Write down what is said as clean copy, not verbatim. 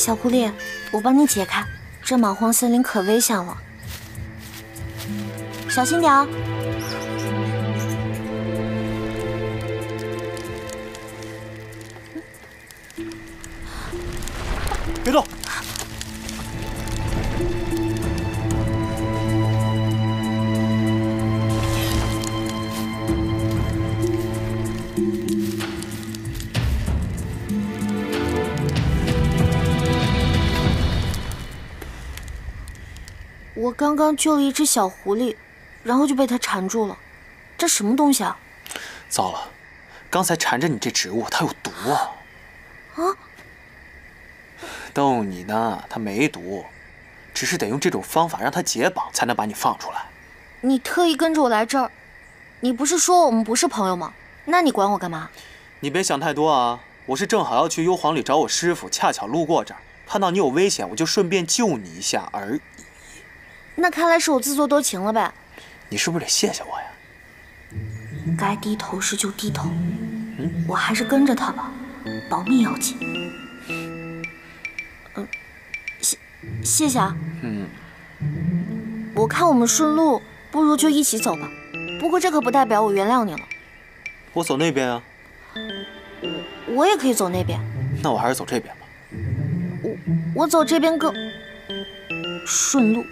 小狐狸，我帮你解开，这莽荒森林可危险了，小心点哦。别动！ 我刚刚救了一只小狐狸，然后就被它缠住了。这什么东西啊？糟了，刚才缠着你这植物，它有毒啊！啊？逗你呢，它没毒，只是得用这种方法让它解绑，才能把你放出来。你特意跟着我来这儿，你不是说我们不是朋友吗？那你管我干嘛？你别想太多啊！我是正好要去幽篁里找我师傅，恰巧路过这儿，看到你有危险，我就顺便救你一下而已。 那看来是我自作多情了呗。你是不是得谢谢我呀？该低头时就低头。嗯，我还是跟着他吧，保命要紧。谢谢啊。嗯。我看我们顺路，不如就一起走吧。不过这可不代表我原谅你了。我走那边啊。我也可以走那边。那我还是走这边吧。我走这边更顺路。